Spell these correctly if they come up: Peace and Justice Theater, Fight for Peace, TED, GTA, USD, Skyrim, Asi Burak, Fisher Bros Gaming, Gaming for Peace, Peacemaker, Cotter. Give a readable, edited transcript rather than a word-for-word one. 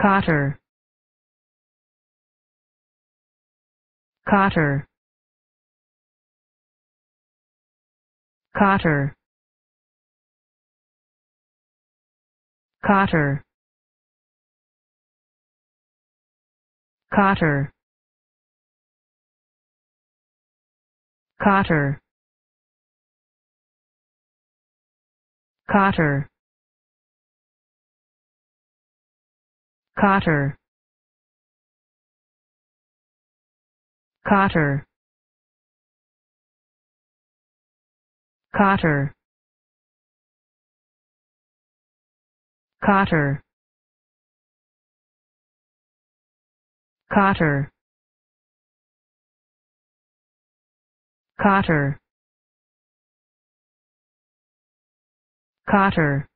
Cotter, Cotter, Cotter, Cotter, Cotter, Cotter, Cotter, Cotter, Cotter, Cotter, Cotter, Cotter, Cotter, Cotter.